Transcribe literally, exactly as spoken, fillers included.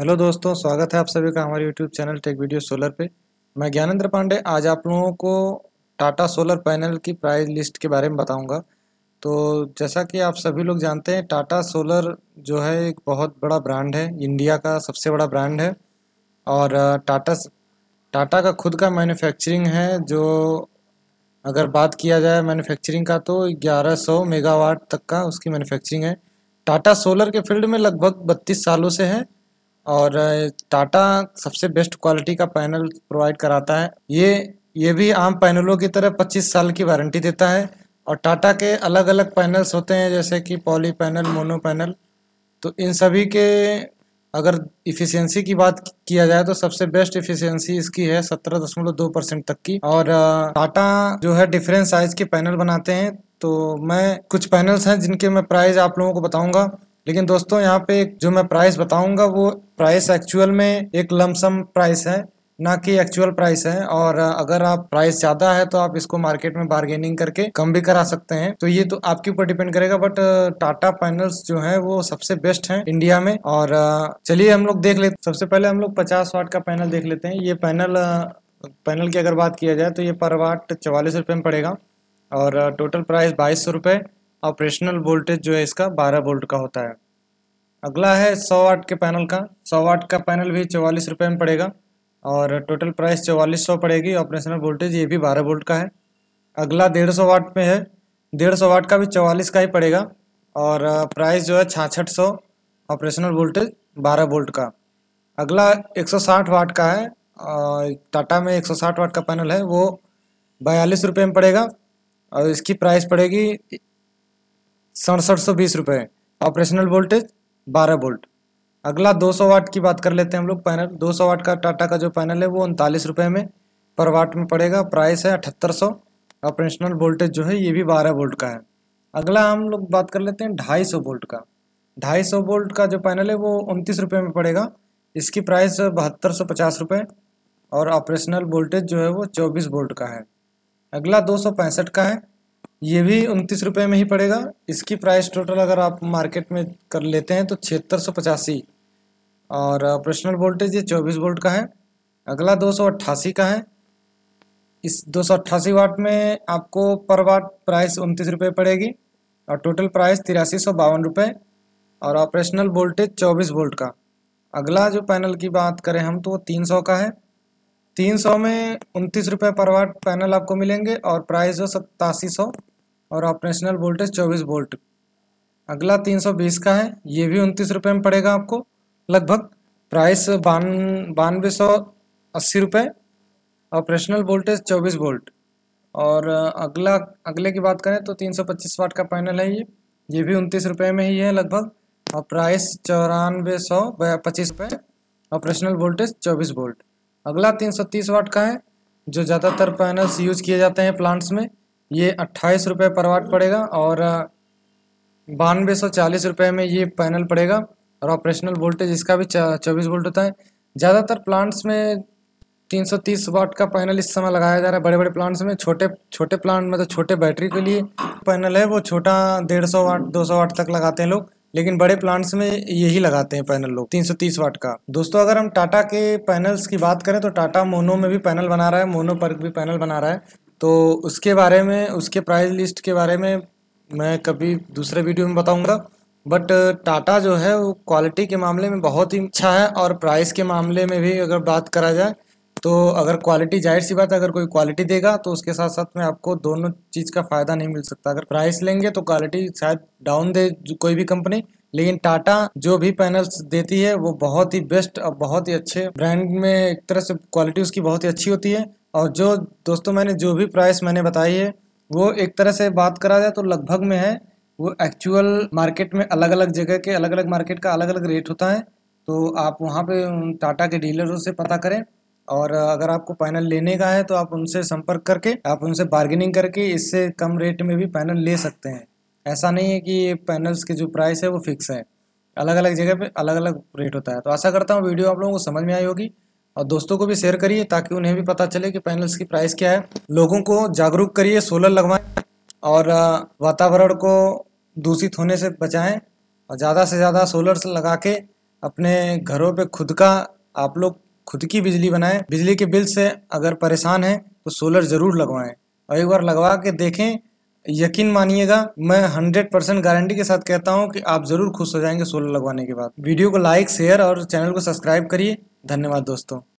Hello दोस्तों, स्वागत है आप सभी का हमारे YouTube channel tech video solar पे। मैं ज्ञानेंद्र पांडे आज आप लोगों को टाटा सोलर पैनल की प्राइस लिस्ट के बारे में बताऊंगा। तो जैसा कि आप सभी लोग जानते हैं, टाटा सोलर जो है एक बहुत बड़ा ब्रांड है, इंडिया का सबसे बड़ा ब्रांड है और टाटा टाटा का खुद का मैन्युफैक्चरिंग है। जो अगर बात किया जाए मैन्युफैक्चरिंग का तो ग्यारह सौ मेगावाट तक का उसकी मैन्युफैक्चरिंग है। टाटा सोलर के फील्ड में लगभग बत्तीस सालों से है और टाटा सबसे बेस्ट क्वालिटी का पैनल प्रोवाइड कराता है। ये ये भी आम पैनलों की तरह पच्चीस साल की वारंटी देता है। और टाटा के अलग अलग पैनल्स होते हैं, जैसे कि पॉली पैनल, मोनो पैनल। तो इन सभी के अगर इफ़िशियंसी की बात किया जाए तो सबसे बेस्ट इफ़िशियंसी इसकी है सत्रह दशमलव दो परसेंट तक की। और टाटा जो है डिफरेंट साइज़ के पैनल बनाते हैं। तो मैं कुछ पैनल्स हैं जिनके मैं प्राइस आप लोगों को बताऊँगा, लेकिन दोस्तों यहाँ पे जो मैं प्राइस बताऊंगा वो प्राइस एक्चुअल में एक लमसम प्राइस है, ना कि एक्चुअल प्राइस है। और अगर आप प्राइस ज़्यादा है तो आप इसको मार्केट में बार्गेनिंग करके कम भी करा सकते हैं। तो ये तो आपके ऊपर डिपेंड करेगा, बट टाटा पैनल्स जो है वो सबसे बेस्ट हैं इंडिया में। और चलिए हम लोग देख लेते, सबसे पहले हम लोग पचास वाट का पैनल देख लेते हैं। ये पैनल पैनल की अगर बात किया जाए तो ये पर वाट चवालीस रुपये में पड़ेगा और टोटल प्राइस बाईस सौ रुपये। ऑपरेशनल वोल्टेज जो है इसका बारह वोल्ट का होता है। अगला है सौ वाट के पैनल का। सौ वाट का पैनल भी चवालीस रुपये में पड़ेगा और टोटल प्राइस चवालीस सौ पड़ेगी। ऑपरेशनल वोल्टेज ये भी बारह वोल्ट का है। अगला डेढ़ सौ वाट में है, डेढ़ सौ वाट का भी चवालीस का ही पड़ेगा और प्राइस जो है छियासठ सौ, ऑपरेशनल वोल्टेज बारह वोल्ट का। अगला एक सौ साठ वाट का है, टाटा में एक सौ साठ वाट का पैनल है, वो बयालीस रुपये में पड़ेगा और इसकी प्राइस पड़ेगी सड़सठ सौ बीस रुपये, ऑपरेशनल वोल्टेज बारह वोल्ट। अगला दो सौ वाट की बात कर लेते हैं हम लोग पैनल। दो सौ वाट का टाटा का जो पैनल है वो उनतालीस रुपये में पर वाट में पड़ेगा, प्राइस है अठहत्तर सौ, ऑपरेशनल वोल्टेज जो है ये भी बारह वोल्ट का है। अगला हम लोग बात कर लेते हैं ढाई सौ वोल्ट का। ढाई सौ वोल्ट का जो पैनल है वो उनतीस रुपये में पड़ेगा, इसकी प्राइस बहत्तर सौ पचास रुपये और ऑपरेशनल वोल्टेज जो है वो चौबीस वोल्ट का है। अगला दो सौ पैंसठ का है, ये भी उनतीस रुपये में ही पड़ेगा, इसकी प्राइस टोटल अगर आप मार्केट में कर लेते हैं तो छिहत्तर सौ पचासी और ऑपरेशनल वोल्टेज ये चौबीस वोल्ट का है। अगला दो सौ अट्ठासी का है, इस दो सौ अट्ठासी वाट में आपको पर वाट प्राइस उनतीस रुपये पड़ेगी और टोटल प्राइस तिरासी सौ बावन रुपये और ऑपरेशनल वोल्टेज चौबीस वोल्ट का। अगला जो पैनल की बात करें हम तो वो तीन सौ का है। तीन सौ में उनतीस रुपये पर वाट पैनल आपको मिलेंगे और प्राइस जो सतासी सौ और ऑपरेशनल वोल्टेज चौबीस वोल्ट। अगला तीन सौ बीस का है, ये भी उनतीस रुपये में पड़ेगा आपको, लगभग प्राइस बान बानवे सौ अस्सी रुपये, ऑपरेशनल वोल्टेज चौबीस वोल्ट। और अगला अगले की बात करें तो तीन सौ पच्चीस वाट का पैनल है, ये ये भी उनतीस रुपये में ही है लगभग और प्राइस चौरानवे सौ पच्चीस रुपये, ऑपरेशनल वोल्टेज चौबीस वोल्ट। अगला तीन सौ तीस वाट का है, जो ज़्यादातर पैनल्स यूज़ किए जाते हैं प्लांट्स में, ये अट्ठाईस रुपये पर वाट पड़ेगा और बानवे सौ चालीस रुपये में ये पैनल पड़ेगा और ऑपरेशनल वोल्टेज इसका भी चौबीस वोल्ट होता है। ज़्यादातर प्लांट्स में तीन सौ तीस वाट का पैनल इस समय लगाया जा रहा है, बड़े बड़े प्लांट्स में। छोटे छोटे प्लांट में तो छोटे बैटरी के लिए पैनल है वो छोटा डेढ़ सौ वाट दो सौ वाट तक लगाते हैं लोग, लेकिन बड़े प्लांट्स में यही लगाते हैं पैनल लोग तीन सौ तीस वाट का। दोस्तों अगर हम टाटा के पैनल्स की बात करें तो टाटा मोनो में भी पैनल बना रहा है, मोनो पर भी पैनल बना रहा है। तो उसके बारे में, उसके प्राइस लिस्ट के बारे में मैं कभी दूसरे वीडियो में बताऊंगा। बट टाटा जो है वो क्वालिटी के मामले में बहुत ही अच्छा है और प्राइस के मामले में भी अगर बात करा जाए तो अगर क्वालिटी, जाहिर सी बात है अगर कोई क्वालिटी देगा तो उसके साथ साथ में आपको दोनों चीज़ का फ़ायदा नहीं मिल सकता। अगर प्राइस लेंगे तो क्वालिटी शायद डाउन दे कोई भी कंपनी, लेकिन टाटा जो भी पैनल्स देती है वो बहुत ही बेस्ट और बहुत ही अच्छे ब्रांड में, एक तरह से क्वालिटी उसकी बहुत ही अच्छी होती है। और जो दोस्तों मैंने जो भी प्राइस मैंने बताई है वो एक तरह से बात करा जाए तो लगभग में है, वो एक्चुअल मार्केट में अलग अलग जगह के अलग अलग मार्केट का अलग अलग रेट होता है। तो आप वहाँ पर टाटा के डीलरों से पता करें और अगर आपको पैनल लेने का है तो आप उनसे संपर्क करके, आप उनसे बार्गेनिंग करके इससे कम रेट में भी पैनल ले सकते हैं। ऐसा नहीं है कि पैनल्स के जो प्राइस है वो फिक्स है, अलग अलग जगह पे अलग अलग रेट होता है। तो आशा करता हूँ वीडियो आप लोगों को समझ में आई होगी और दोस्तों को भी शेयर करिए ताकि उन्हें भी पता चले कि पैनल्स की प्राइस क्या है। लोगों को जागरूक करिए, सोलर लगवाएँ और वातावरण को दूषित होने से बचाएँ और ज़्यादा से ज़्यादा सोलर लगा के अपने घरों पे खुद का आप लोग खुद की बिजली बनाएं। बिजली के बिल से अगर परेशान हैं तो सोलर ज़रूर लगवाएं और एक बार लगवा के देखें। यकीन मानिएगा, मैं सौ परसेंट गारंटी के साथ कहता हूं कि आप ज़रूर खुश हो जाएंगे सोलर लगवाने के बाद। वीडियो को लाइक, शेयर और चैनल को सब्सक्राइब करिए। धन्यवाद दोस्तों।